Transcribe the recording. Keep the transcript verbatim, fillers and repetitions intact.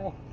Hey.